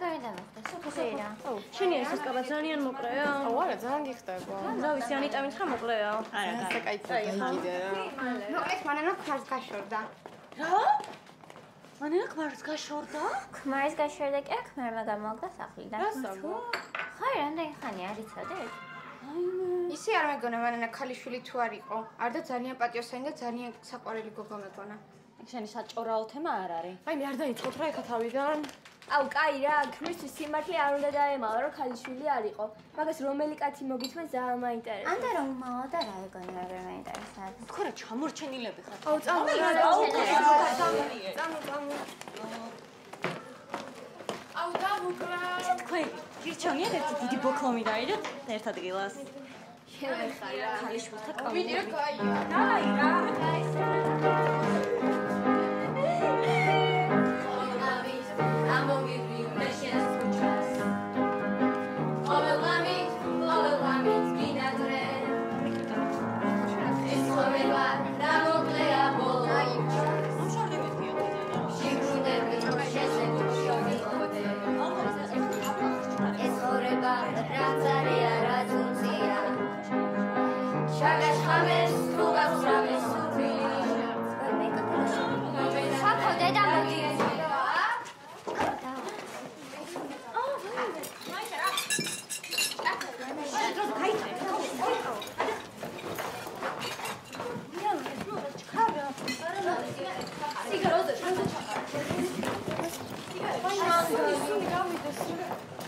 შენი ეს კაბა ძალიან მოკლეა. აუ არა, ძალიან გიხდება. რავი, სი ანიტა ვინც ხა მოკლეა? არა, საკაიცაა კიდე რა. მოკლედ მანანა ქმარს გაშორდა. რა? მანანა ქმარს გაშორდა? ქმარის გაშორდა კი, ქმარმა გამოაგდა სახლიდან. რასაო? ხარ, რამდენი ხანი არ იცოდეთ? ისე არ მეგონა მანანა ქალიშვილი თუ არ იყო. არდა ძალიან პატიოსანი და ძალიან საყვარელი გოგო მეგონა. შენი საჭორაო თემა არ არის. აი მე არ დაიწყოთ რა ეხა თავიდან. აუ, კაი რა, ქმრისთვის სიმართლე არ უნდა დაემალა, რომ ქალიშვილი არ იყო. მაგას რომელი კაცი მოგიწმენ ძალიან მაინტერესებს. ანდა რა უმაო და რა ეგონა რა მაინტერესებს. ხორა ჩამორჩენილები ხარ. აუ, წამი. აუ, დავუკრა. თქვენ გირჩონიათ ერთი დიდი ბოკლომი დაიდეთ ერთ ადგილას. შევეხარ რა. ქალიშვილთა კამარა. ვიდეო კაია. დაი რა. დაი. Сигароза, что за чаха? Сигароза, что за чаха?